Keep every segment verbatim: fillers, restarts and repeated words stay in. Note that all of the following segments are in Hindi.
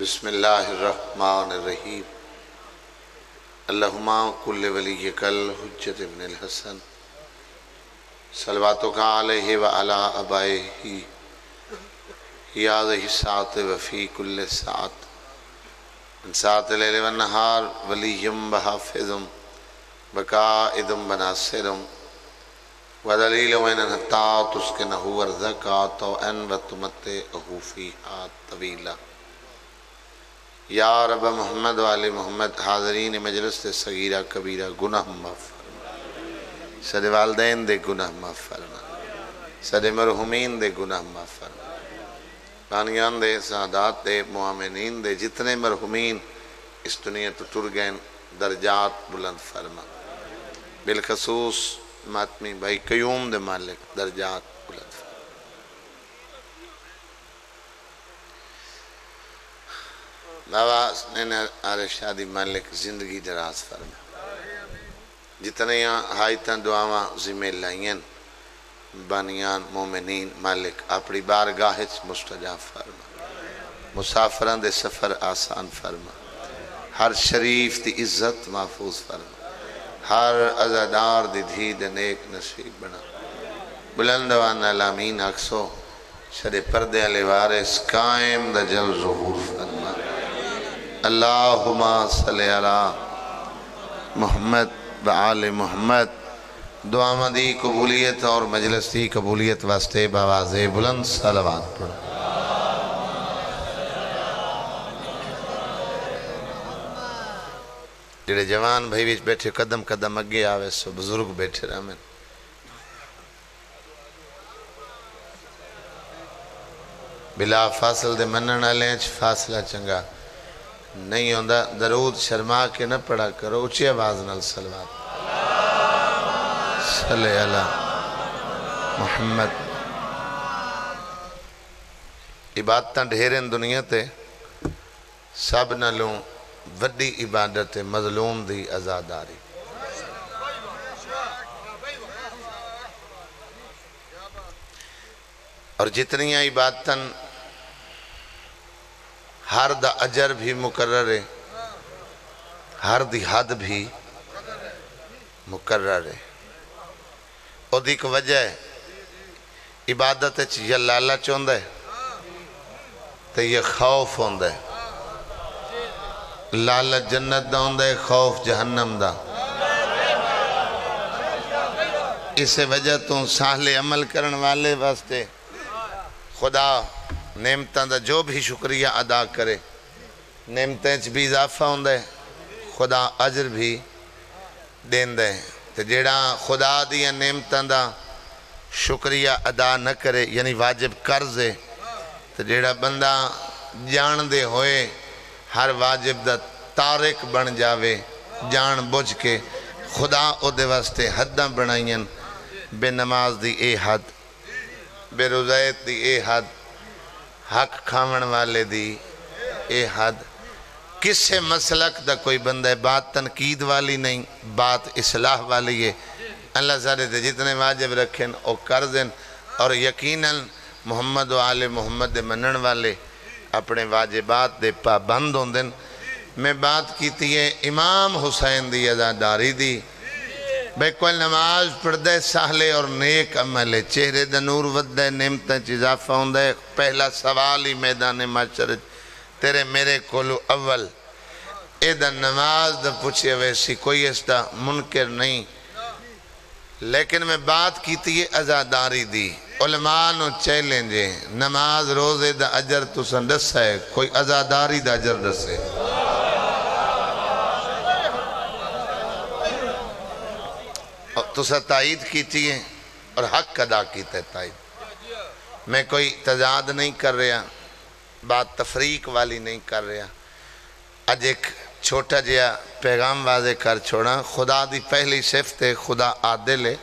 बिस्मिल्लाहिर्रहमानिर्रहीम अल्लाहुम्मा कुल्ले वलियकल हुज्जत इब्नुल हसन सलवातुका अलैहि व अला अबैहि याज़हि सात व फी कुल्ले सात सात लैल व नहार वलियम व हाफिज़म बकाइदम व नासिरम व दलील व नता तुस्किनहु व ज़कात व अन व तुमत्तिहु फ़ीहा तवीला। या रब मोहम्मद वाले मोहम्मद हाजरीन मजलिस से सगीरा कबीरा गुनाह माफ़ फरमा, सदे वालदैन दे गुनाह माफ़ फरमा, सदे मरहुमीन दे गुनाह माफ़ फरमा, कानियान दे सादात दे मुआमिनीन दे जितने मरहुमीन इस दुनिया तो तुर गए दर्जात बुलंद फरमा, बिलखसूस मातमी भाई कयूम दे मालिक दर्जात बुलंद फरमा। बाबा ने आर शादी मालिक जिंदगी दराज फरमा, जितने हायत दुआव जिम्मे लाइया बानियान मोमिनीन मालिक अपनी बारगाह मुस्तजाब फरमा, मुसाफरां दे सफर आसान फरमा, हर शरीफ की इज्जत महफूज फरमा, हर अजादार दी धी दे नेक नसीब बना। बुलंद वाना लामीन अक्सो छे परदे आले वारिस कायम द जल ज़हूर फरमा। अल्लाहुम्मा सल्ली अला मोहम्मद व आले मोहम्मद। दुआवां दी कबूलियत और मजलिस की कबूलियत वास्ते बावाज़े बुलंद सलावत पढ़ो। जेड़े जवान भाई विच बैठे कदम कदम अगे आवे, सो बुजुर्ग बैठे रहन। बिला फासल दे मनण वाले फासला चंगा नहीं होता। दरूद शर्मा के न पढ़ा करो, उची आवाज नाल सलवात सल्ले अला मुहम्मद। इबादत ढेरन दुनिया ते, सब नालों वड्डी इबादत है मजलूम दी आजादारी। और जितनी इबादतन हर दा अजर भी मुकर्रर है, हर दी हद भी मुकर्रर है। और एक वजह है इबादत या लालच होंदा है तो यह खौफ होंदा है। लालच जन्नत दा होंदा है, खौफ जहन्नम दा। इस वजह तो साहले अमल करने वाले वास्ते खुदा नेमतां दा जो भी शुक्रिया अदा करे, नेमतें च भी इजाफा होंदा है, खुदा अजर भी देंदा है। तो जेड़ा खुदा दियां नेमतां दा शुक्रिया अदा न करे, यानी वाजिब कर्ज है। तो जेड़ा बंदा जानदे होए हर वाजिब दा तारिक बन जावे, जान बुझ के खुदा ओदे वास्ते हदां बनाईयां। बेनमाज दी ए हद, बेरोज़ायत दी ए हद, हक खावन वाले दी ए हद। किसे मसलक दा कोई बंदा है, बात तनकीद वाली नहीं, बात इसलाह वाली है। अल्लाह सारे ते जितने वाजिब रखें और कर दें। और यकीनन मोहम्मद वाले मोहम्मद दे मनण वाले अपने वाजिबात दे पाबंद होंदे। मैं बात कीती है इमाम हुसैन दी अदादारी दी। भाई कोई नमाज पढ़ता है, साहले और नेक अमल है, चेहरे दा नूर वधदा है, नेमतां च इजाफा होंदा है। पहला सवाल ही मैदान माचर तेरे मेरे कोलो अव्वल एदा नमाज दा पुछे वैसी कोई इसका मुनकर नहीं। लेकिन मैं बात कीती है आज़ादारी दी। उलमा नो चैलेंज है, नमाज रोज़े दा अजर तुसां दस्सा है, कोई आज़ादारी दा अजर दस्से। तुसा ताईद की है और हक अदा किया है ताईद। मैं कोई तजाद नहीं कर रहा, बात तफरीक वाली नहीं कर रहा। अज एक छोटा जहा पैगाम वाजे कर छोड़ा। खुदा की पहली सिफत है खुदा आदिल है।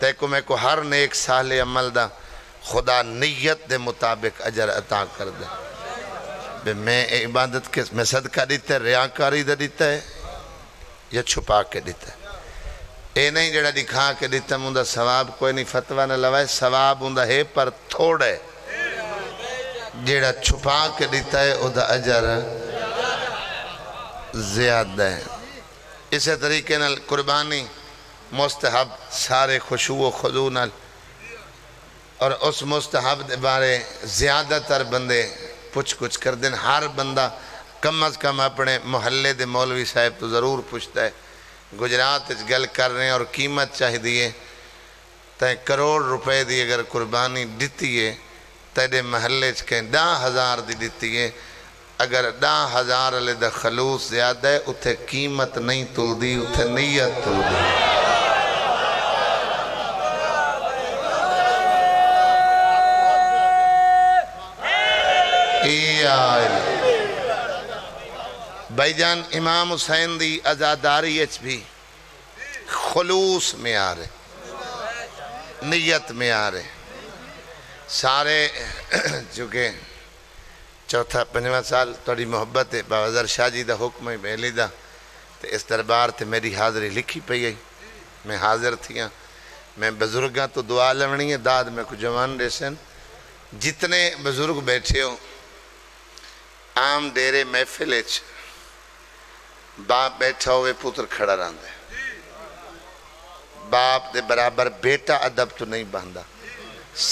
तैको मैं को हर नेक साले अमल दा खुदा नीयत के मुताबिक अजर अता कर दे। मैं इबादत के मैं सदका दिता है, रियाकारी दा दिता है या छुपा के दिता है। ये नहीं जरा दिखा के दिता उनका सवाब कोई नहीं। फतवा न लवाए, सवाब उनका है पर थोड़ा है। जेड़ा छुपा के दिता है उदा अजर ज़्यादा है। इस तरीके नाल कुर्बानी मुस्तहब सारे खुशू व खुदू नाल और उस मुस्तहब के बारे ज़्यादातर बंदे पुछ कुछ कर दिन। हर बंदा कम अज़ कम अपने मोहल्ले के मौलवी साहब तो ज़रूर पूछता है। गुजरात गल कर रहे हैं और कीमत चाहिए ते करोड़ रुपए की अगर कुर्बानी दिती है तेरे महल्ले कें दह हज़ार की दिती है, अगर दह हज़ार वाले का खलूस ज़्यादा है उत्थे कीमत नहीं तुलदी, उत्थे नीयत तुलदी। भाईजान इमाम हुसैन की आज़ादारी भी खलूस में आ रहे, नीयत में आ रहे सारे। चूँकि चौथा पंजवा साल थोड़ी मुहब्बत है, बाबा जर शाह जी का हुक्म है बेली का, तो इस दरबार से मेरी हाज़री लिखी पई है। मैं हाजिर थी, मैं बजुर्गों तो दुआ लवनी है, दाद में कुछ जवान देसन। जितने बजुर्ग बैठे हो आम डेरे महफिल बाप बैठा हो पुत्र खड़ा रहता है, बाप के बराबर बेटा अदब तो नहीं बनता,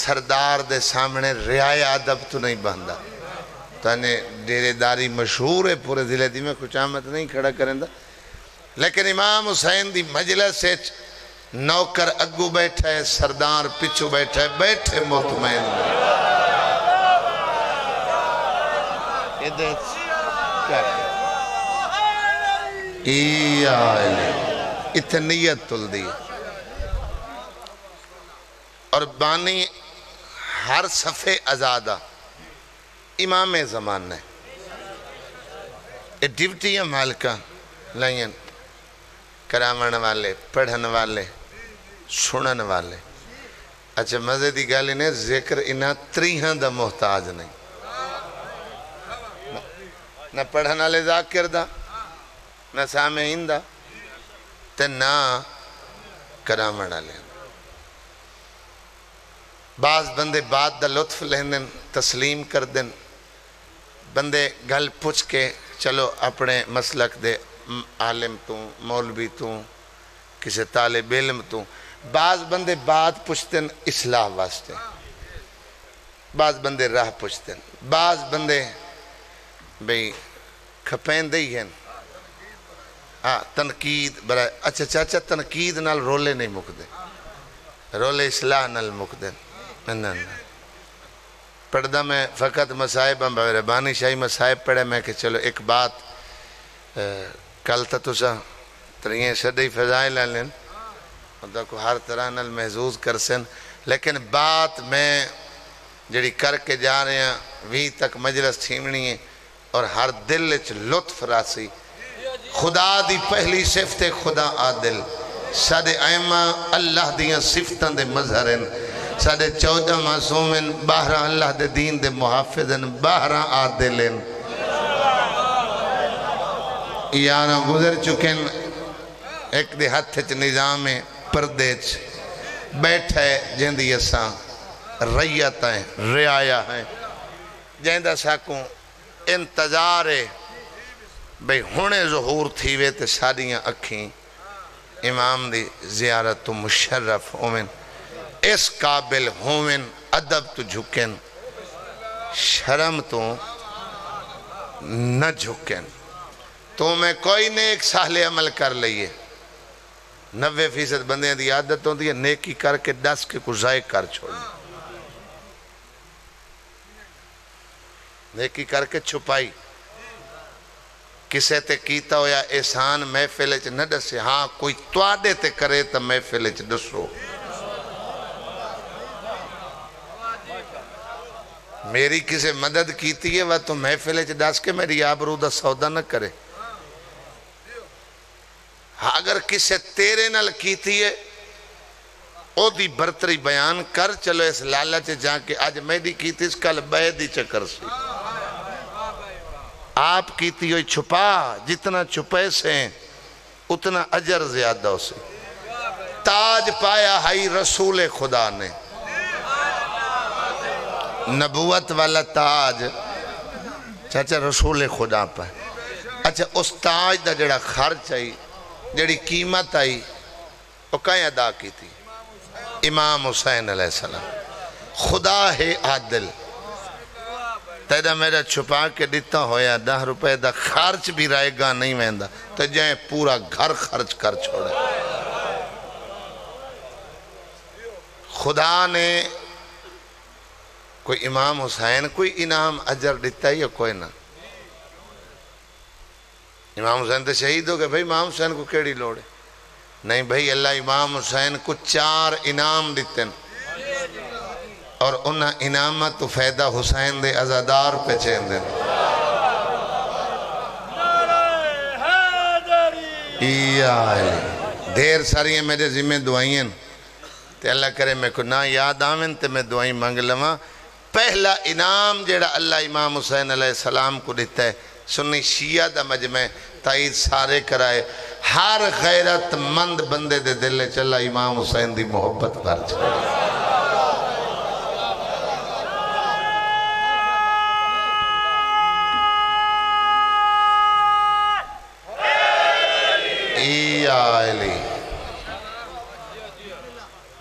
सरदार दे सामने रियाया अदब तो नहीं बनता। तने डेरेदारी मशहूर है पूरे ज़िले की, मैं खुशामत नहीं खड़ा करेंदा। लेकिन इमाम हुसैन की मजलिस नौकर अगू बैठा है, सरदार पिछू बैठा है, बैठे मुतमैन। इतनी नीयत तुलदी और बानी हर सफ़े आज़ादा इमाम ज़माना है। ये डिप्टियाँ मालिका लाइन करावन वाले, पढ़न वाले, सुनन वाले। अच्छा मज़े की गल इन्हें जिक्र इन्ह त्रीह का मोहताज नहीं, ना पढ़न वाले जाकिर दा, ना सामेईन दा, ते ना करावन वाले। बाज़ बंदे बात का लुत्फ लेंदे, तस्लीम कर देन, बंदे गल पुछ के चलो अपने मसलक दे आलिम तू, मौलवी तू, किसी तालिब इल्म तू। बाज़ बंदे बात पुछते हैं इसलाह वास्ते, बाज़ बंदे राह पुछते हैं, बाज़ बंदे बई खपेंदे ही हैं। हाँ तनकीद बड़ा अच्छा चाचा, तनकीद नाल रोले नहीं मुकते, रोले इसलाह नाल मुकते। ना ना पढ़दा मैं फ़कत मसाइब, रब्बानी शाही मसाइब पढ़े मैं कि चलो एक बात आ, कल तो तुसा त्रिए सदी फजाए ला लेन मतलब को हर तरह नाल महसूस कर सन। लेकिन बात मैं जड़ी करके जा रहे हैं वी तक मजलस थीमनी है और हर दिल लुत्फ रासी। खुदा दी पहली सिफत खुदा आदिल, साडे आइमा अल्लाह दियां सिफतां दे मज़हर हैं। साढ़े चौदह मासूम बारह अल्लाह दे दीन दे मुहाफिज, बारह आदिल, यारह गुजर चुके। एक दे हथ च निज़ाम है, परदे च बैठा है जिंदी असा रैयत है, रियाया है, जिंदा साकू इंतजार है भाई हुणे ज़हूर थी वे तो सारियाँ अखी इमाम दी जियारत तो मुशर्रफ होवन, इस काबिल होवन, अदब तो झुकन, शर्म तो न झुकन। तो मैं कोई नेक साले अमल कर लिए, नब्बे फीसद बंदे की आदत होती है नेकी करके दस के कुछ ज़ाय कर छोड़नी, नेकी करके छुपाई। किसे ते कीता होया एहसान महफिल च न दसे, हाँ कोई तुहाडे ते करे तो महफिल च दसो। मेरी किसी मदद की है वह तो महफिल च दस के मेरी आबरू का सौदा न करे। अगर किसी तेरे नाल कीती है ओदी बरतरी बयान कर, चलो इस लालच जाके अज मेरी कीती कल बह दी चक्कर सी। आप कीती हुई छुपा, जितना छुपे से उतना अजर ज्यादा हो सी। ताज पाया हाई रसूल खुदा ने, नबूवत वाला ताज चाचा रसूल खुदा पर। अच्छा उस ताज का जड़ा खर्च आई जड़ी कीमत आई वो कें अदा की थी? इमाम हुसैन अलैहिस्सलाम। खुदा है आदिल, तेरा मेरा छुपा के दिता होया दस रुपए का खर्च भी रहेगा नहीं वहदा तो जै पूरा घर खर्च कर छोड़ा। खुदा ने कोई इमाम हुसैन कोई इनाम अजर दिता या कोई ना? इमाम हुसैन तो शहीद हो गए भाई, इमाम हुसैन को केड़ी लोड़ है? नहीं भाई, अल्लाह इमाम हुसैन को चार इनाम दिते न और उन्हें इनामत तो फायदा हुसैन दे अजादार पे चेंदे। ढेर सारिया मेरे जिम्मे दुआइयां ते अल्लाह करे मेरे को ना याद आवन ते मैं दुआई मंग लवां। पहला इनाम जेड़ा अल्लाह इमाम हुसैन अलैहिस्सलाम को दिता है सुन्नी शिया दा मजमे ताईद सारे कराए, हर गैरतमंद बंदे दे दिल च अल्लाह इमाम हुसैन दी मोहब्बत भर छड़े।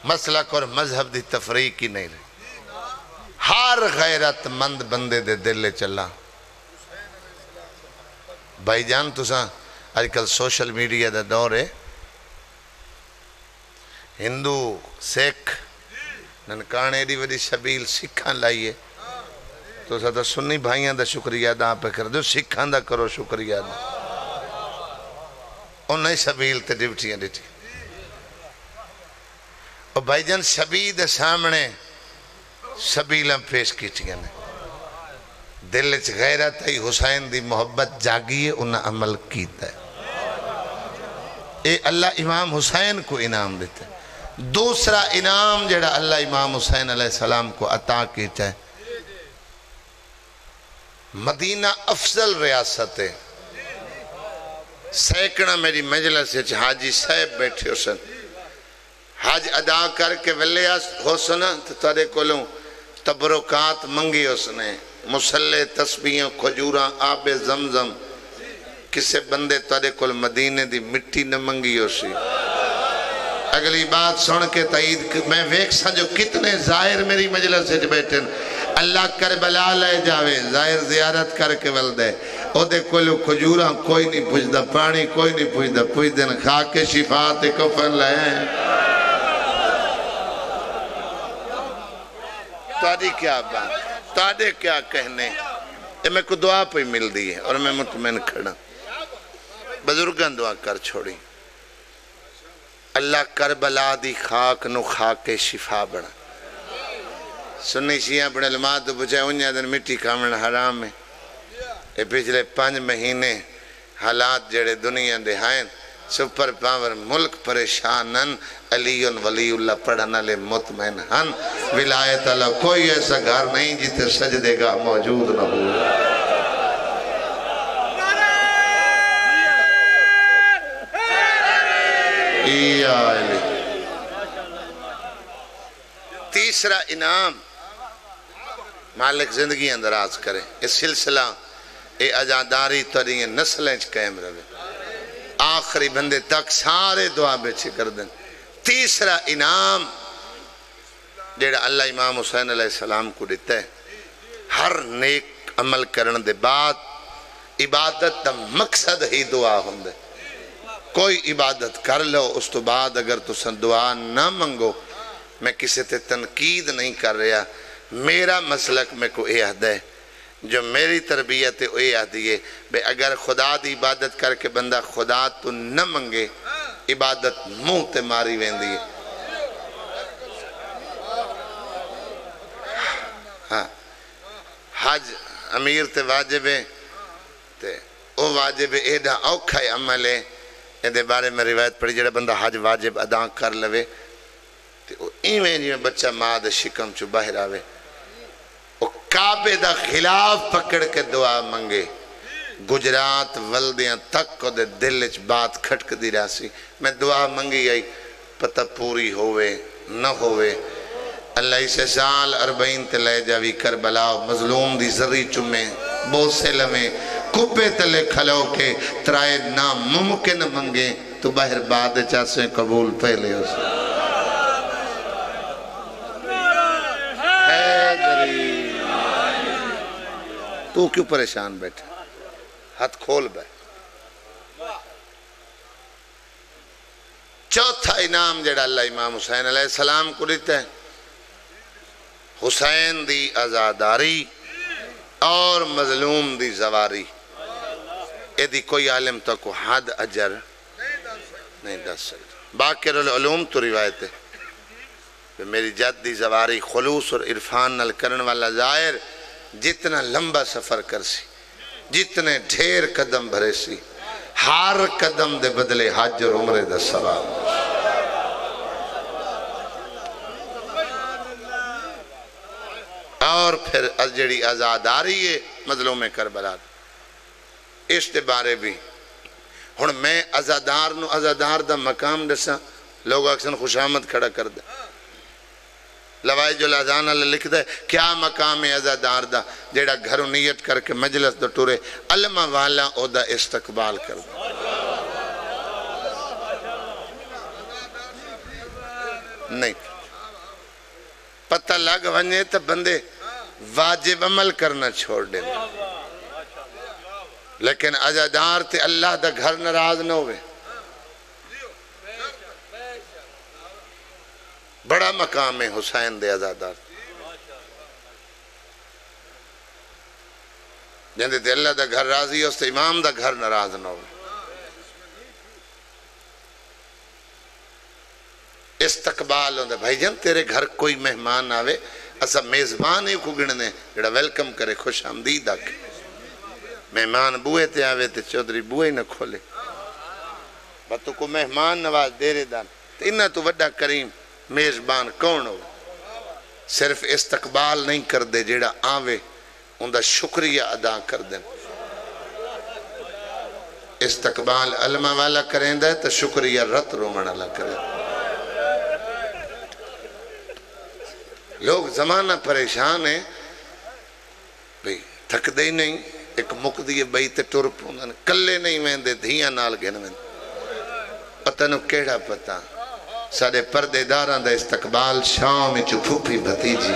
मसलक और मजहब दी तफरीक ही नहीं रही, हर गैरतमंद बंदे दे दिल च अल्लाह। भाई जान तुसा अजकल सोशल मीडिया का दौर है, हिंदू सिख ननकाने दी वड़ी शबील सिखा लाइए, तुसा तो सुन्नी भाइयों का शुक्रिया अदा पे कर दो, सिखा का करो शुक्रिया अदा। उन्हें शबील ते डिवटियां दी और भाई जान शबील के सामने शबील पेश की ने। दिल च गैरत आई हुसैन दी मोहब्बत जागी है, उन्हें अमल किया। ये अल्लाह इमाम हुसैन को इनाम देता है। दूसरा इनाम जेड़ा अल्लाह इमाम हुसैन अलैहिस्सलाम को अता किया है, मदीना अफजल रियासत है। सैकड़ा मेरी मजलिस च हाजी साहब बैठे सन, हज अदा करके वेले हो सन तो तेरे कोलों तबरुकात मंगी उसने, मुसल्ले तस्बीह खजूर आबे जमजम, किसे बंदे तेरे कोल मदीने दी मिट्टी न मंगी उसी। अगली बात सुन के तईद मैं वेख सो कितने जाहिर मेरी मजलिस बैठे, अल्लाह करबला ले जावे, जाहिर जियारत करके वल दे, ओदे कोलों खजूरा कोई नहीं पुजदा, पानी कोई नहीं पुजदा, पुजदे खा के शिफा ते कफन ले। तारी क्या बात, तारे क्या कहने, मेरे को दुआ पे मिलती है और मैं मुतमैन खड़ा। बजुर्गों दुआ कर छोड़ी, अल्लाह करबला दी खाक नू खाके शिफा बना। सुन्नी शिया अपने उलमा तो पूछे उन्हें दिन मिट्टी खावना हराम है। ये पिछले पाँच महीने हालात जड़े दुनिया दे हैं, सुपर पावर मुल्क परेशान हन, अली वलीउल्ला पढ़न वाले मुतमैन हन, विलायत वाला कोई ऐसा घर नहीं जिथे सजदेगा मौजूद न हो। तीसरा इनाम मालिक जिंदगी अंदराज करे, ये सिलसिला ये आजादारी तरी नस्लें कायम रहे, आखिरी बंदे तक सारे दुआ बेचे कर दें। तीसरा इनाम जेड़ा अल्लाह इमाम हुसैन अलैहिस्सलाम को दिता है, हर नेक अमल करने के बाद इबादत का मकसद ही दुआ होंदे। कोई इबादत कर लो उस तो बाद अगर तुस दुआ ना मंगो, मैं किसी ते तनकीद नहीं कर रहा, मेरा मसलक मेरे को यह हद है जो मेरी तरबियत है ये आती है भाई, अगर खुदा की इबादत करके बंदा खुदा तो न मंगे इबादत मुँह ते मारी वेंदी है। हाँ हज अमीर ते वाजिब है, ते ओ वाजिब एडा औखा अमल है, ये बारे में रिवायत पढ़ी जो बंदा हज वाजिब अदा कर लवे तो इवें जिवें बच्चा माँ के शिकम चो बाहर आवे, काबे दा खिलाफ पकड़ के दुआ मंगे, गुजरात वलदियां तक दे दिल च बात खटकती रही। मैं दुआ मंगी आई पता पूरी होवे न होवे, अल्लाह इसे साल अरबईन तले जावी करबला मजलूम दी जरी चुमे बोसे लमे कुपे तले खलो के त्राए ना मुमकिन मंगे तो बाहर बाद चासे कबूल पहले हो तू क्यों परेशान बैठा हाथ खोल बे। चौथा इनाम जड़ा अल्लाह इमाम हुसैन अलैहिस्सलाम को दिता है हुसैन दी आजादारी और मजलूम दी जवारी यदि कोई आलिम तक को हद अजर नहीं दस सकता। बाकिरुल उलूम तो रिवायत है मेरी जद दी जवारी खलूस और इरफान नल करन वाला जाहिर जितना लंबा सफर कर सी जितने ढेर कदम भरे सी हर कदम दे बदले हज और उमरे दा सवाब और फिर जड़ी आजादारी है मजलूम करबला इस दे बारे भी हुण मैं आजादार नू आजादार दा मकाम दसा लोग अक्सर खुशामद खड़ा कर दे लवाए जो लाजान लिख दे क्या मकाम है आजादार दा जेड़ा घरों नीयत करके मजलस दो टुरे अल्मा वाला ओदा इस्तकबाल कर दे। नहीं पता लग वने तो बंदे वाजिब अमल करना छोड़ दे लेकिन आजादार ते अल्लाह दा घर नाराज ना होवे बड़ा मकाम है हुसैन दे आजादार जिंदे ते अल्लाह दा घर राजी उस ते इमाम दा घर नाराज ना हो इस्तकबाल होंदा भाई जान तेरे घर कोई मेहमान आवे असा मेजबान ही खुगणने जड़ा वेलकम करे खुश आमदीद आके मेहमान बूहे ते आवे ते चौधरी बूहे ना खोले बतो को मेहमान नवाज देरेदार इन्ना तो वड्डा करीम मेजबान कौन हो सिर्फ इस्तकबाल नहीं करते जेड़ा आवे उनका शुक्रिया अदा कर दें इस्तकबाल अल्मा वाला करेंदा तो शुक्रिया रत रोमन वाला करें। लोग जमाना परेशान है भाई थकते ही नहीं एक मुकदी बई तो तुर पौंदे कल्ले नहीं वेंदे धियां नाल गिन वेंदे पता न केड़ा पता साढ़े परदेदारां दा इस्तकबाल शाम में फूफी भतीजी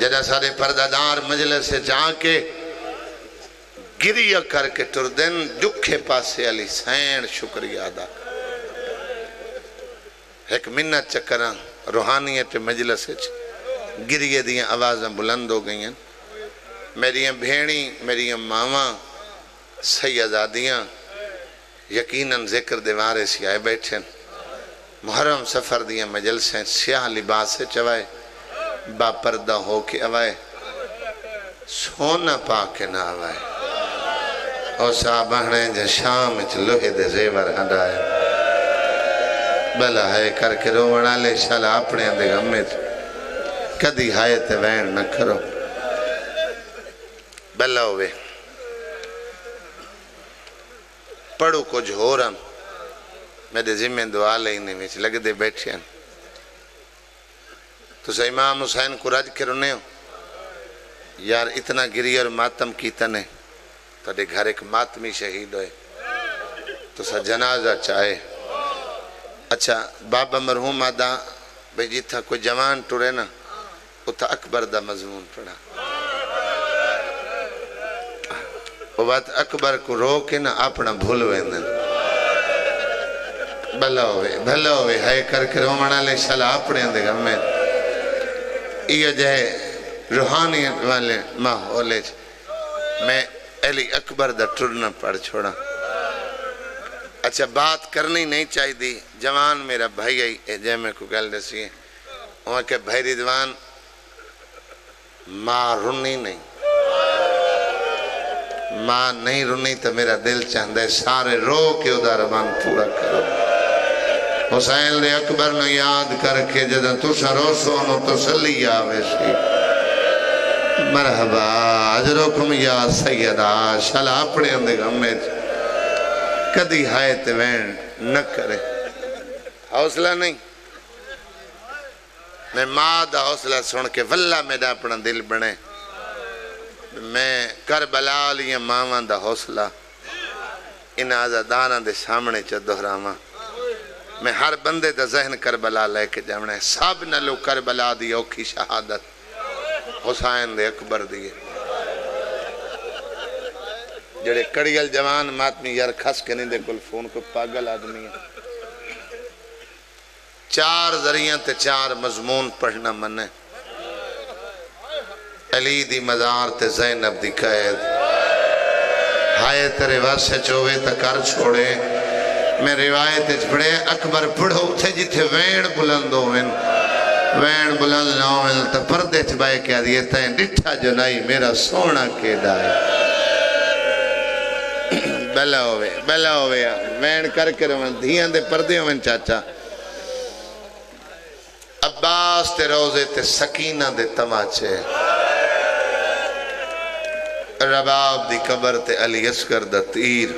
जदा साढ़े परदादार मजलिस जाके गिरिया करके तुर दिन जुखे पासे अली सैन शुक्रिया अदा एक मिन्नत चक्कर रूहानियत मजलिस गिरिए दियां आवाज़ां बुलंद हो गई मेरियां भेणी मेरियां मावां सैयदादियां यकीनन जिक्र दीवारे से आए बैठे मुहर्रम सफर दिया मजलसें स्याह लिबास से चवाए बापरदा हो के आवाए सोना पा के ना आवाए और साबहने जो शाम च लोहे दे जेवर हंडाए भला है करके रोवण वाले शाला अपने दे गमे च कदी हाय ते वैन न करो भला होवे पढ़ो कुछ होर मेरे जिम्मे दुआ लेने में लगते बैठे तुस इमाम हुसैन को रज के रोने हो यार इतना गिरी और मातम कीता ने तेरे घर एक मातमी शहीद होए तुसा जनाजा चाहे अच्छा बाबा मरहूम आदा भाई जिथा कोई जवान टुरे ना उत अकबर दा मजमून पढ़ा बात अकबर को रो के ना अपना भूल वेंदन भला होवे भला होवे है करके रोवण वाले शाला अपने दे गमे ये जे रूहानियत वाले माहौल मैं अली अकबर दा टुरना पड़ छोड़ा। अच्छा बात करनी नहीं चाहिए जवान मेरा भाई आई जै मैं को गल दसी वहाँ के भाई रिजवान माँ रुनी नहीं माँ नहीं रुनी तो मेरा दिल चाहता है सारे रो के उदा रमान पूरा करो हुसैन ने अकबर ने याद करके जदों तुस रोसो नो तसल्ली आवे सी मरहबा अजरुकुम या सैयदा शाला अपने गमे च कदी हाय ते वैन न करे हौसला नहीं। मैं माँ का हौसला सुन के वल्ला मेरा अपना दिल बने। मैं करबला वाली मावां का हौसला इन आज़ादाना के सामने च दोहरावां। मैं हर बंदे का जहन करबला लेके जावना है। सब नालों करबला दी औखी शहादत हुसैन दे अकबर दी है। जड़े कड़ियल जवान मातमी यार खस के नहीं दे कोल फोन को पागल आदमी है। चार जरिया ते चार मजमून पढ़ना मने। अली दी मजार ते ज़ैनब दी कैद। हाय तेरे वर्ष चोवे तो कर छोड़े। मैं रिवायत पढ़े अकबर पढ़ो उ जिथे वैण बुलंद होवन वैण बुलंद ना हो तो परदे च बह के आदि तैं डिठा जो नहीं मेरा सोहना केदा है। बला होवे बला होवे वैण करके रवन धियां दे परदे होवन चाचा। अब्बास ते रोजे ते सकीना दे तमाचे। रबाब दी कबर ते अली असगर दा तीर।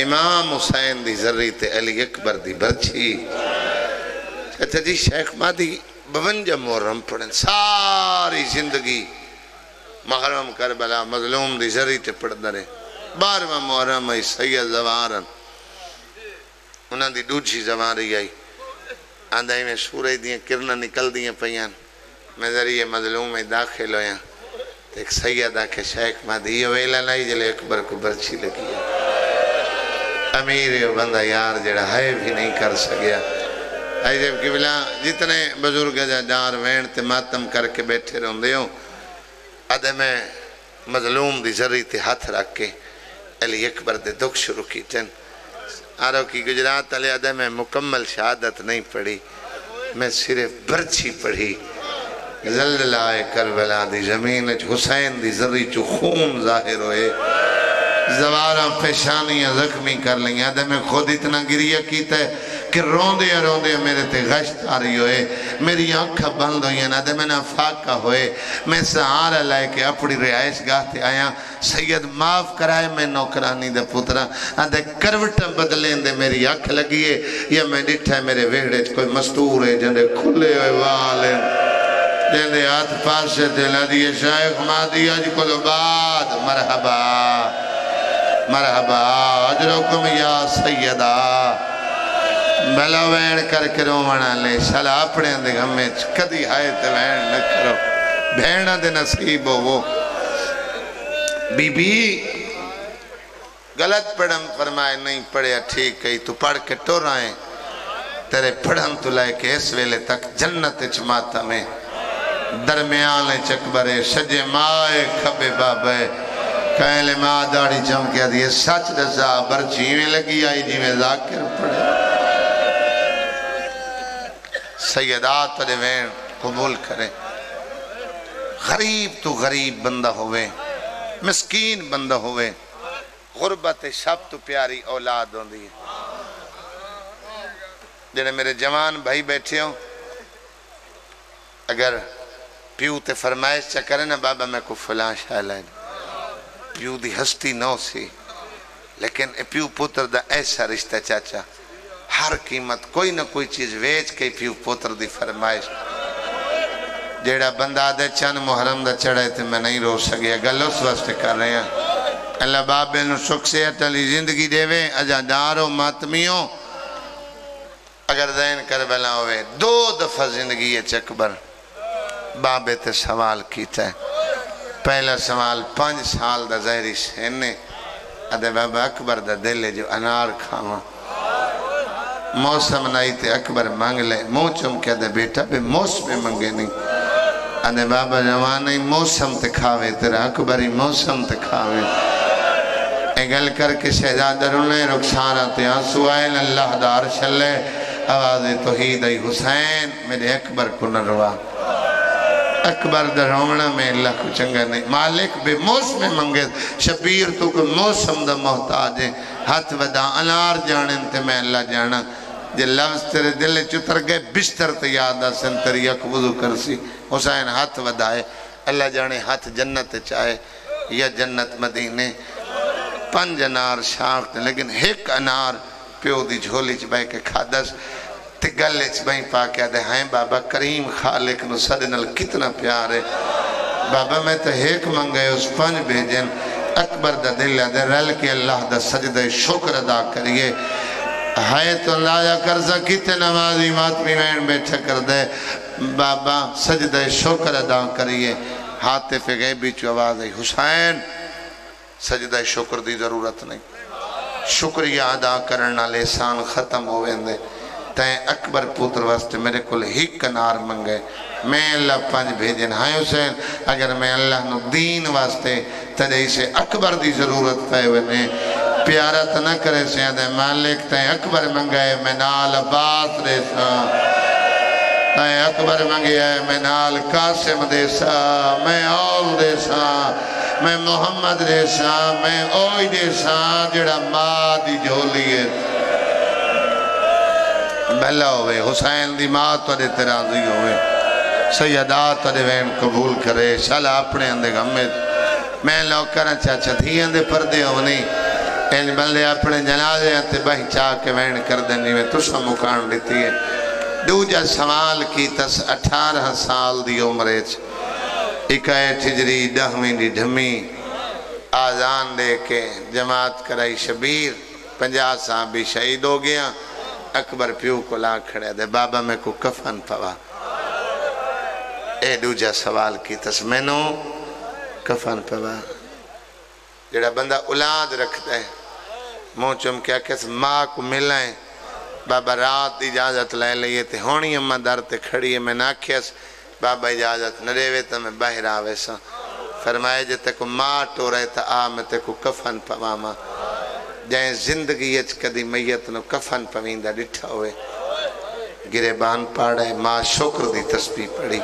इमाम हुसैन दी जर्री ते अली अकबर दी बर्छी। अच्छा जी शेख मादी बवंजा मुहर्रम पढ़न। सारी जिंदगी महरम करबला मजलूम दी जर्री ते पढ़दा रहे। बारवा मुहर्रम आई सैयद जवारन उन्हां दी दूजी जवारी आई। आंदा में सूरज दी किरना निकलदी पईयां। मैं जरिए मजलूम दाखिल होया ते एक सैयद आखे शेख मादी ये वेला लाई जले अकबर को बर्छी लगी है। अमीर बंदा यार जड़ा है भी नहीं कर सकिया। आई जब कि बिला जितने बुजुर्ग जार वैण ते मातम करके बैठे रोंदे हो। अदे मैं मजलूम दी जरी ते हाथ रख के अली अकबर दे दुख शुरू कीते। सारोकी गुजरात अले अदे मैं मुकम्मल शहादत नहीं पढ़ी। मैं सिर्फ बर्छी पढ़ी। ज़लज़लाए करबला दी जमीन हुसैन दी जरी चो खून जाहिर होए। जवारा पेशानियाँ जख्मी कर लिया। मैं खुद इतना गिरिया किया कि रोंद रोंद मेरे ते गश्त आ रही होए। मेरी आँखा बंद हुई ना तो मैं ना फाका होए। मैं सहारा लैके अपनी रिहायश गाह आया। सैयद माफ़ कराए मैं नौकरानी दे पुत्रा। आदे करवटा बदलें दे मेरी अख लगी है या मैं डिठा मेरे वेहड़े कोई मस्तूर है जिन्हें खुले हुए वाल जिन्हें हाथ पास दिला दिए। शेख मादी अज कोलो बाद मरहबा मरहबा अजरुकुम या सैयदा। भला वैण करके रोवण आले शाला अपने दे गमे कदी आए ते वैण न करो। भेणा दे नसीब होवो। बीबी गलत पढ़म फरमाए नहीं पढ़िया ठीक कही तू पढ़ के टोरा है। तेरे पढ़न तो लैके इस वेले तक जन्नत च माता में दरम्यान चकबरे सजे माए खबे बाबे कहले माँ दाढ़ी चमकिया दिए। सच दसा पर जीवें लगी आई जीवें जाकिर पड़े। सैयदा तेरे वैन कबूल करे। गरीब तो गरीब बंदा होवे मिसकीन बंदा होवे गुरबत सब तो प्यारी औलाद होंदी है। जेने मेरे जवान भाई बैठे हो अगर प्यू ते फरमाइश च करे ना बाबा मैं को फलां शाला प्यू दी हस्ती न सी लेकिन प्यू पुत्र दा ऐसा रिश्ता चाचा हर कीमत कोई ना कोई चीज़ वेच के प्यू पुत्र दी फरमाइश। जेड़ा बंदा दे चंद मुहर्रम दा चढ़े तो मैं नहीं रो सकिया। गल उस वास्ते कर रहे हैं। अल्लाह बाबे नूं सुख सेहत अली जिंदगी देवे। अजादारो मातमियों अगर दैन करबला होवे दो दफा जिंदगी अकबर बाबे ते सवाल कीता। पहला सवाल पांच साल दा जहरी सेने अदे बाबा अकबर दा दिल जो अनार खावा। मौसम नाई ते अकबर मांग ले मुँह चमके दे बेटा बे मौसम पे मंगे नहीं। अदे बाबा जवान ही मौसम ते खावे तेरा अकबर ही मौसम ते खावे। ए गल करके शहजादा रुने रुखसारा ते आंसू आए। अल्लाह दा अर्श ले आवाज़े तौहीद आई हुसैन मेरे अकबर को न रवा। अकबर दरोवना में अल्लाह को चंगा नहीं। मालिक बेमौस में मंगे शबीर तू को मौसम दा मोहताज है। हाथ वदा अनार जाने ते मैं अल्लाह जाना। जे लफ्ज तेरे दिल च उतर गए बिस्तर ते याद आसन तेरी अख वजू करसी। हुसैन हाथ वधाए अल्लाह जाने हाथ जन्नत चाहे या जन्नत मदीने। पंज अनार शाख लेकिन एक अनार प्यो की झोली च बह के खादस ते गले च बही पा के आदे हैं बाबा करीम खालिक नू साडे नाल कितना प्यार है। बाबा मैं तो हेक मंगे उस पंज भेजन अकबर दा दिल आदे रल के अल्लाह दा सजदे शुक्र अदा करिए। हाय तो लाया कर्जा कितने नमाजी मातमी नैन बैठा कर दे बाबा सजदे शुक्र अदा करिए। हाथ पे गए बीच आवाज आई हुसैन सजदे शुक्र दी जरूरत नहीं, शुक्रिया अदा करन नाल एहसान खत्म हो वेंदे। तैं अकबर पुत्र वास्ते मेरे को कनार मंगे मैं अल्लाह पंज भेजन। हाँ हुसैन अगर मैं अल्लाह नू दीन वास्ते तदे से अकबर की जरूरत पे वे प्यारा तो न करे से मालिक तैं अकबर मंगे मैं नाल अब्बास दे सा, तैं अकबर मंगया मैं नाल कासिम दे सा, मैं औल दे सा, मैं मोहम्मद दे सा, मैं ओई दे सा जड़ा माँ की झोली है भला होवे। हुसैन दी मां तुहाडे ते राज़ी होवे, सैयदा तुहाडे वैन कबूल करे। शाला अपने आंदे गमे मैं लोकां दा चाचा धीआं दे परदे होवनी इन बंदे अपने जनाजे ते बही चा के वैन कर देनी वे तुसा मुकान दिती है। दूजा सवाल की तस अठारह साल दी उम्र च इकायत हिजरी दसवीं दी ढमी आजान दे के जमात कराई शबीर पंजाह साहबी शहीद हो गया। अकबर प्यो को ला खड़े दे बाबा मैं को कफन पवा ए दूजा सवाल की तस मैनू कफन पवा जेड़ा बंदा औलाद रखता है मुँह चुमकिया किस माँ को मिलाए बाबा रात की इजाजत लै लीए ते होनी अम्मा दर ते खड़ी है। मैं आखियास बाबा इजाजत न देवे तो मैं बाहर आवे सा, फरमाए जे तेको माँ टोरे तो आ मैं तेको कफन पवामा। जै जिंदगी कदी मैयत न कफन पवींदा डिठा होवे गिरेबान पाड़े माँ शुक्र दी तस्बीह पढ़ी,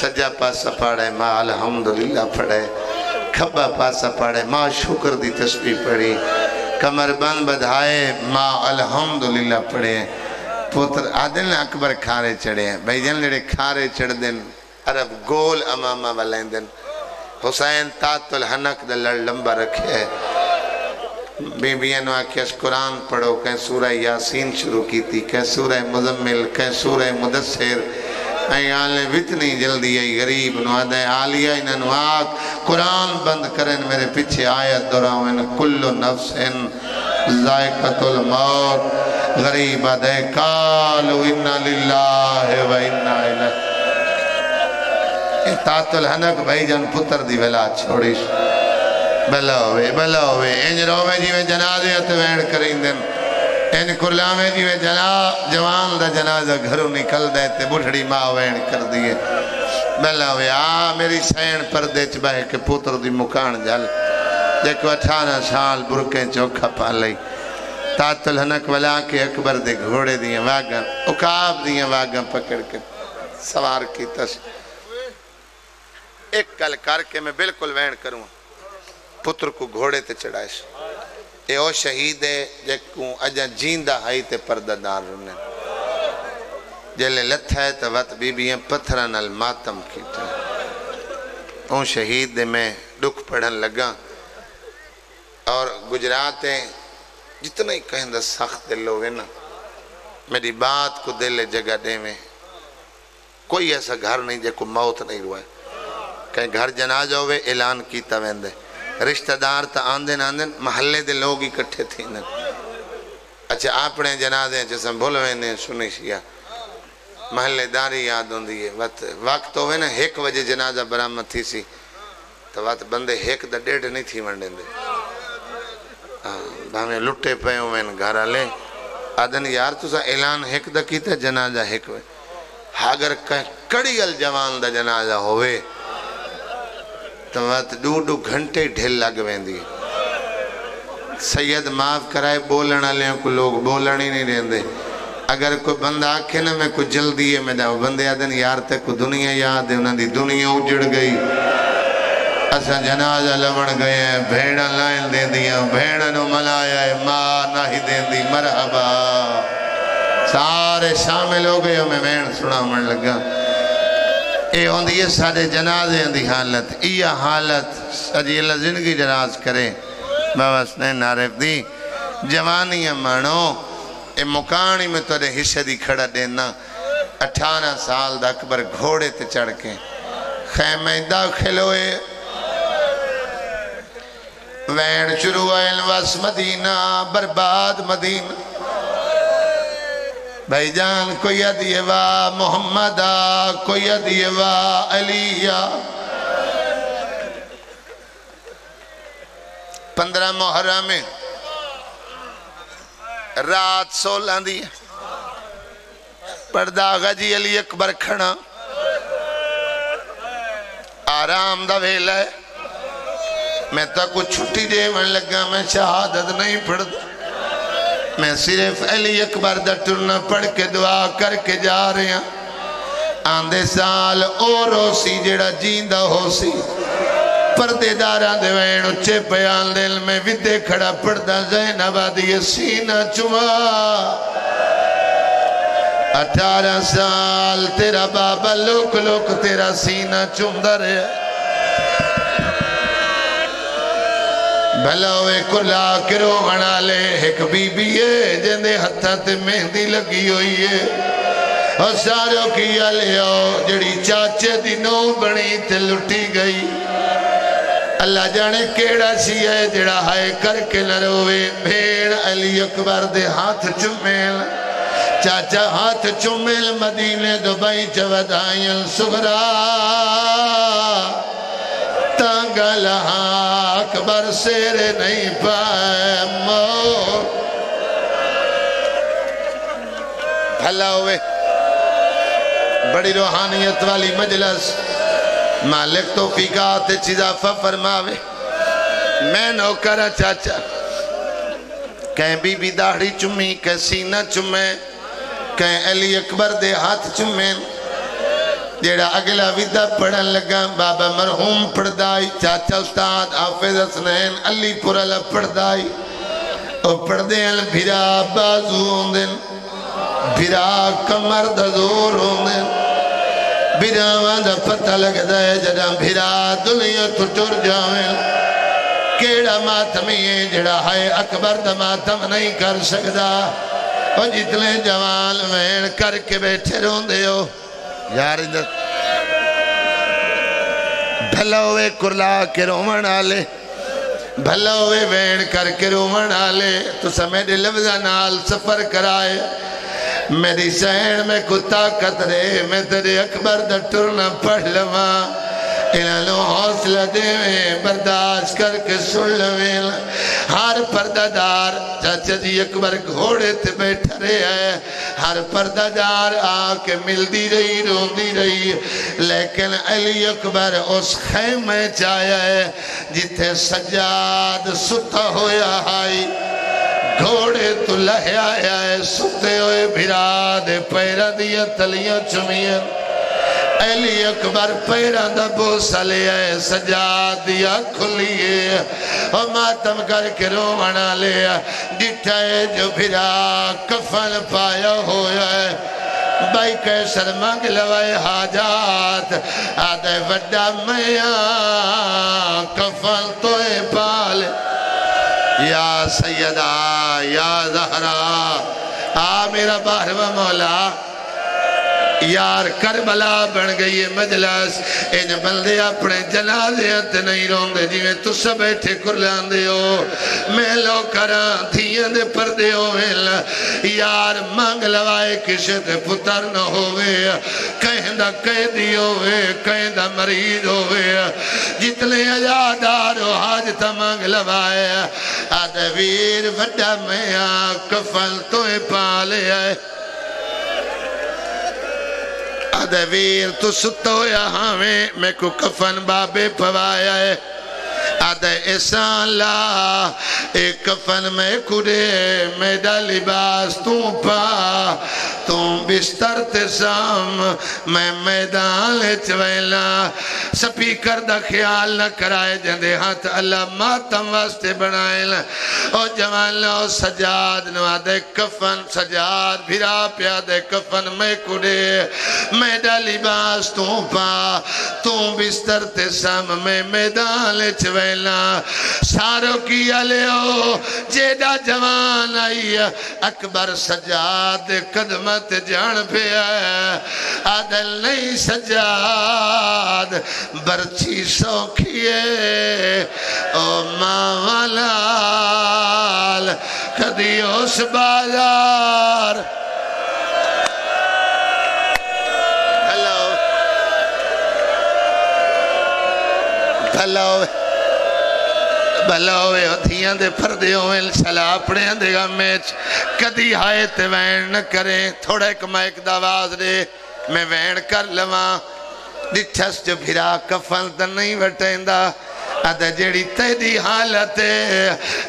सज्जा पासा पाड़े माँ अलहमदुलिल्लाह पढ़े, खब्बा पासा पाड़े माँ शुक्र दी तस्बीह पढ़ी, कमरबंद बधाए माँ अलहमदुलिल्लाह पढ़े। पुत्र आदिल अकबर खारे चढ़े भाई जन जेडे खारे चढ़ते अरब गोल अमामा वाले दिन हुसैन तातुल हनक दा लड़ लंबा रखे है। बीबिया ने आखियास कुरान पढ़ो कें सूरह यासीन शुरू की थी, कें सूरह मुजम्मिल, कें सूरह मुदस्सिर, इतनी जल्दी आई गरीब नुआदे आलिया इन्हों आख कुरान बंद करें मेरे पीछे आयत दोहराओ कुल्लु नफ्सिन जायकतुल मौत गरीब आदे कालू इन्ना लिल्लाहि व इन्ना इलैहि। तातुल हनक भाई जन पुत्र दी वेला छोड़ी भला होवे भला होवे इंज रोवे जिवें जनाजे ते वैण करींदन इंज कुरलावे जिवें जना जवान दा जनाजा घरों निकलदा ते बुढ़ड़ी माँ वैण करदी है। भला होवे आ मेरी सैण परदे च बह के पुत्र दी मुकान जल जेको अठारह साल बुरके चोखा पा लई। तातुल हनक वला के अकबर दे घोड़े दियां वागां उकाब दियां वागां पकड़ के सवार कीतस। एक गल करके मैं बिल्कुल वैण करूँ पुत्र को घोड़े ते चढ़ाएस ए ओ शहीद है जेको अजा जींदा हाई ते परदादार रुने जेले लथा है तो वत बीबियां पत्थर नाल मातम कीता। ओ शहीद दे मैं दुख पढ़न लगा और गुजरात है जितना ही कहंदा सख्त दिल होवे ना मेरी बात को दिल जगह देवे। कोई ऐसा घर नहीं जेको मौत नहीं रोए, कहीं घर जनाजा होवे ऐलान कीता वेंदे, रिश्तेदार तो आंदन आंदन महल्ले के लोग इकट्ठे थे। अच्छा अपने जनाजे जिसमें भुल वे सुनी सिया महल्लेदारी याद होंगी है वत वक्त होवे ना एक बजे जनाजा बरामद थी सी तो वत बंदे एक द डेढ़ नहीं थी वंडे भावे लुटे पे हुए घर आले आदन यार तुसा ऐलान एक द कीता जनाजा एक वे अगर कड़ी अल जवान दा जनाजा होवे तो वत दू दू घंटे ढिल लग वेंदी। सैयद माफ कराए बोलण वाले को लोग बोलण ही नहीं देंदे। अगर कोई बंदा आखे ना मैं कुछ जल्दी है मैं बंदे आदन यार ते को दुनिया याद है उन्होंने दुनिया उजड़ गई असा जनाजा लवण गए भेड़ लाइन देंदियां भेड़ नु मलाया मां नहीं देंदी मरहबा सारे शामिल हो गए। मैं भेण सुनावण लगा ये होंगी है सारे जनाजे की हालत इया हालत अजी अल्लाह जिंदगी दराज करे। बाबा हुसैन आरिफ दी जवानियां मानो ए मुकानी में तेरे हिस्से की खड़ा देना। अठारह साल दा अकबर घोड़े ते चढ़ के खैमे दाखिल होए। वैन शुरू आयल वस मदीना बर्बाद मदीना। भाई जान कोई अदीवा मोहम्मदा कोई अदीवा अलिया। पंद्रह मोहर्रम में रात सोलह दी पर्दा गाजी अली अकबर खड़ा आराम दा वेला। मैं तो कुछ छुट्टी देवन लगा, मैं शहादत नहीं पढ़ता, मैं सिर्फ अली अकबर दा टुरना पढ़ के दुआ करके जा रहा। आंदे साल ओ रोसी जेड़ा जींदा होसी परदेदारा दे वैन उच्चे बयान दिल में विदे खड़ा पढ़दा ज़ैनबादी सीना चुमा। अठारह साल तेरा बाबा लुक लुक तेरा सीना चुमदा रहा। भला वे कुला करो बना ले एक बीबी है जिंदे हथा ते मेहंदी लगी हुई है। और सारो की लियो जड़ी चाचे दी नौ बनी ते लुटी गई। अल्लाह जाने केड़ा सी है जड़ा हाय करके न रोवे। भेड़ अली अकबर दे हाथ चुमेल चाचा हाथ चुमेल मदीने दुबई चवदायल सुगरा तंगल अकबर शेर नहीं पाए मोर। भला हुए बड़ी रूहानियत वाली मजलस मालिक तो फिका ते चिजाफा फरमावे। मैं नौकरा चाचा कह बीबी दाढ़ी चुमी कह सीना चुमे कह अली अकबर दे हाथ चुमे। जेड़ा अगला विदा पढ़न लगा बाबा मरहूम पढ़दाई चाचा उस्ताद हाफिज हसनैन अलीपुर अला पढ़दाई। और पढ़दे भिरा बाजू होंदे भिरा कमर दा जोर होंदे भिरावां दा पता लगदा है। जदा भिरा दुनिया तो टुर जावे केड़ा मातमी है जेड़ा हाय अकबर दा मातम नहीं कर सकदा। और जितने जवान वैन करके बैठे रोंदे हो यार इधर। भला हुए कुरला के रोवन आले भला हुए वैन करके रोवन आले। तो समय दे लफ्जा नाल सफर कराए मेरी सहन में को ताकत रहे। मैं तेरे अकबर दा टुरना पढ़ लवा इन्हों हौसला देवे बर्दाश्त करके सुन लवे। हर पर्दादार चाचा जी अकबर घोड़े ते बैठा रहा है। हर पर्दादार आके मिलती रही रोंदी रही। लेकिन अली अकबर उस खैमे च आया है जिथे सजाद सुता होया हाई घोड़े तो लहया आया है। सुते हुए भिरा दे पैरां दियां तलियां चुमियां अली अकबर पैरां दा बोसा लिया है। सजादिया खुली है और मातम करके रोवण लिया जिठा है जो भिरा कफन पाया होया है। भाई कैसर मंग लवाए हाजात आदे वड्डा मैया कफन तोए पाल। या सैयदा या जहरा आ मेरा बारवा मौला यार करबला बन गई है मजलस। इन बंदे अपने जनाजे ते नहीं रोंदे जिवें तुस बैठे कुरलांदे हो। मैं लो करा धीयां दे परदे होवे यार मंग लवाए किसे ते पुत्तर न होवे कहंदा कैदी होवे कहंदा मरीज होवे। जितने आजादार हो हाज ता मंग लवाए आदे वीर वड्डा मियां कफन तोए पा लिया। वीर तू सुता होया हावें मैं को कफन बाबे पवाया है। आदे एहसान ला एक कफन में कुड़े मेरा लिबास तू पा तू बिस्तर ते साम मैं मैदान च वेला। स्पीकर दा ख्याल न कराए जंदे हथ अल्लाह मातम वास्ते बनाए ना। ओ जवान ओ सजाद न आदे कफन सजाद भिरा पिया दे कफन मैं कुड़े मैं लिबास तू पा तू बिस्तर ते साम मैं मैदान च वेला। सारो की आले ओ जेदा जवान आई अकबर सजाद कदम ते जान पे आदल नहीं सजाद बरछी सौखिए ओ माँ वाला कदी उस बाजार हेलो हेलो भला होधिया दे फरदे होवें सला अपने दे गमे कदी हाय ते वैण न करे। थोड़ा एक माइक दा आवाज दे मैं वैण कर लवां दिठस जो फिरा कफन त नहीं वटेंदा अदा जेड़ी तेरी हालत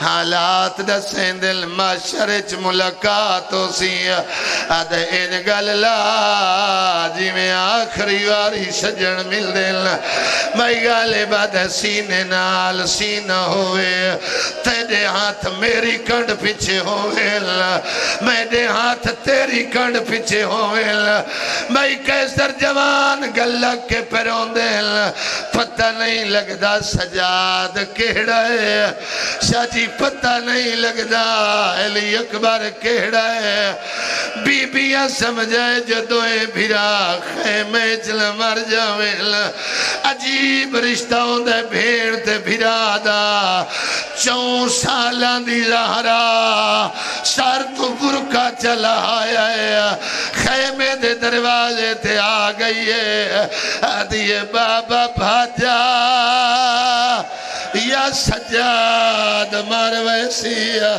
हालात दसें दिल माशर च मुलाकात हो सी अदा इन गल ला जिमें आखिरी वारी सजन मिलदे मई गल बद सीने नाल सीना होवे तेरे हाथ मेरी कंड पिछे होवे मेरे हाथ तेरी कंड पिछे होवे मई कैसर जवान गल के परोंदे पता नहीं लगदा सजा याद केड़ा है शाजी पता नहीं लगदा अली अकबर केड़ा है। बीबियां समझाए जदों भिरा खेमे च मर जावे अजीब रिश्ता होंदा भेड़ ते भिरा दा चौं सालां दी जहरा सर तो बुरका चला आया है खेमे दे दरवाजे ते आ गई है आदिए बाबा भाजा या सजाद मार वैसिया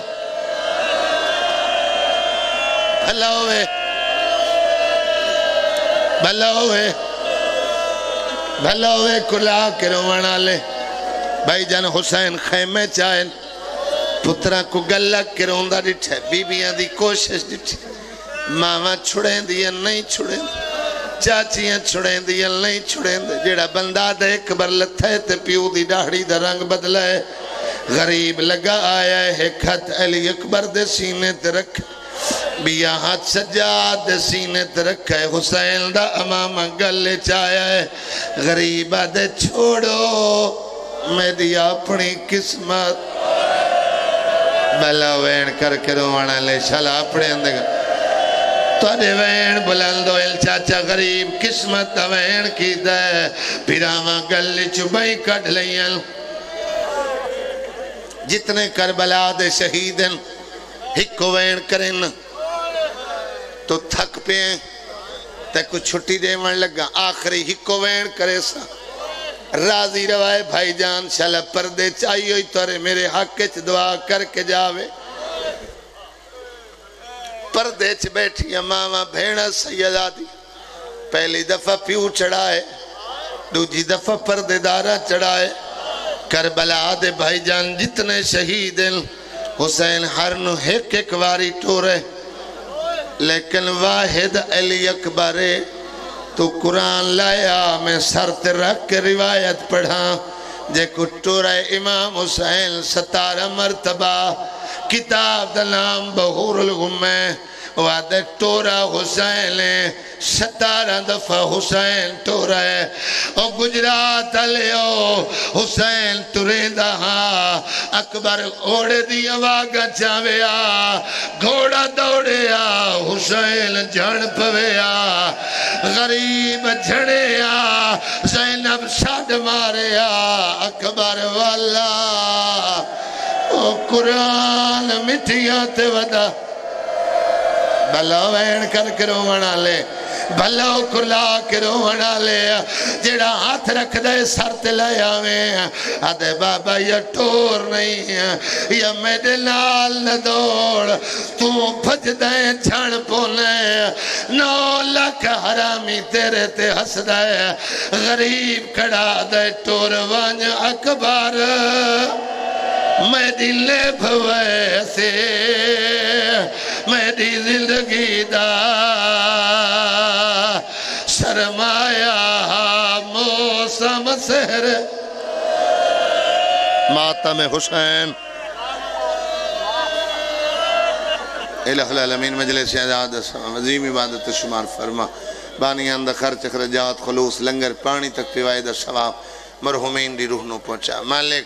भला होवे भला होवे भला होवे कुला के रोवण वाले भाई जान हुसैन खेमे चाहे पुत्रा को गला के रोंदा दिठे बीबियां दी कोशिश दिठी मावा छुड़ेंदियां नहीं छुड़ेंदियां चाचियां छुड़ेंदियां नहीं छुड़ेंदे जेड़ा बंदा दे अकबर लथे ते प्यू दी दाढ़ी दा रंग बदला है गरीब लगा आया है खत अली अकबर दे सीने ते रख बिया हाथ सजाद दे सीने ते रखा है हुसैन दा अमामा गले च आया है गरीबा दे छोड़ो मेरी अपनी किस्मत भला वैण करके रोवण ले शाला अपने अंदर तुहाडे वैण बुलंद होइल चाचा गरीब किस्मत वैण की दे पिरावा गल चुबई कढ लईयां जितने करबला दे शहीद एक वैण करें तो थक पे ते को छुट्टी देवन लगा आखिरी एक वैण करे सा राजी रवाए भाई जान शाला परदे चाई होई तोरे मेरे हक च दुआ करके जावे परदे च बैठिया मावा भेण सैयदादी पहली दफा प्यू चढ़ाए दूजी दफा परदेदारा चढ़ाए करबला दे भाईजान जितने शहीद हुसैन हर नु एक एक वारी टोरे लेकिन वाहिद अली अकबर तू कुरान लाया मैं सर ते रख के रिवायत पढ़ा जे कुटोरा इमाम हुसैन सतारा मरतबा किताब दा नाम बहूरुल गुम्मे वादे टोरा हुसैन सतारा दफा हुसैन टोरा है ओ गुजरात ले ओ हुसैन तुरेंदा हाँ अकबर घोड़े दी आवाज़ जावे आ घोड़ा दौड़े आ हुसैन झड़ पवे आ गरीब झड़े आ ज़ैनब साद मारे आ अकबर वाला ओ कुरान मिठिया ते वदा भला वैण करके रोवण वाले भला कुला के रोवण वाले जेड़ा हाथ रखदा सर ते ले आवे आदे बाबा ये टोर नहीं ये मेरे नाल न दौड़ तू भजदा छण पोने नौ लाख हरामी तेरे ते हसदा गरीब कड़ा दे टोर वंज अकबर मैं दिले भवे से मेरी जिंदगी दा सरमाया मौसम सहर मातम हुसैन इलाहुल आलमीन मजलिस आजाद अजीम इबादत शुमार फरमा बानियां दा खर्च खरजात खलूस लंगर पानी तक पिवाए दा सवाब मरहुमीन दी रूह नु पहुंचा मालिक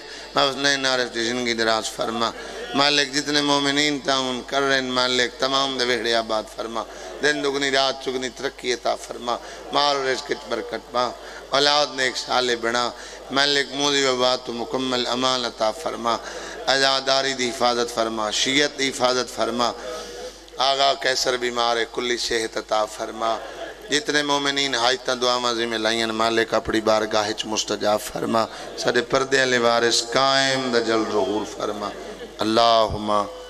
नए नारस दी जिंदगी दराज फरमा मालिक जितने मोमिनीन ताउन कर रहे मालिक तमाम दे वेहड़े आबाद फरमा दिन दुगनी रात चुगनी तरक्की अता फरमा माल रिज़्क़ बरकत पा औलाद नेक साले बना मालिक मोदी वबा तो मुकम्मल अमान अता फरमा आज़ादारी दी हिफाजत फरमा शियत दी हिफाजत फरमा आगा कैसर बीमार है कुल्ली सेहत अता फरमा जितने मोमिनीन हाजता दुआवां जिम्मे लाइयां मालिक अपनी बारगाह च मुस्तजाब फरमा साडे पर्दे आले वारिस कायम दा जल ज़हूर फरमा अल्लाहुम्मा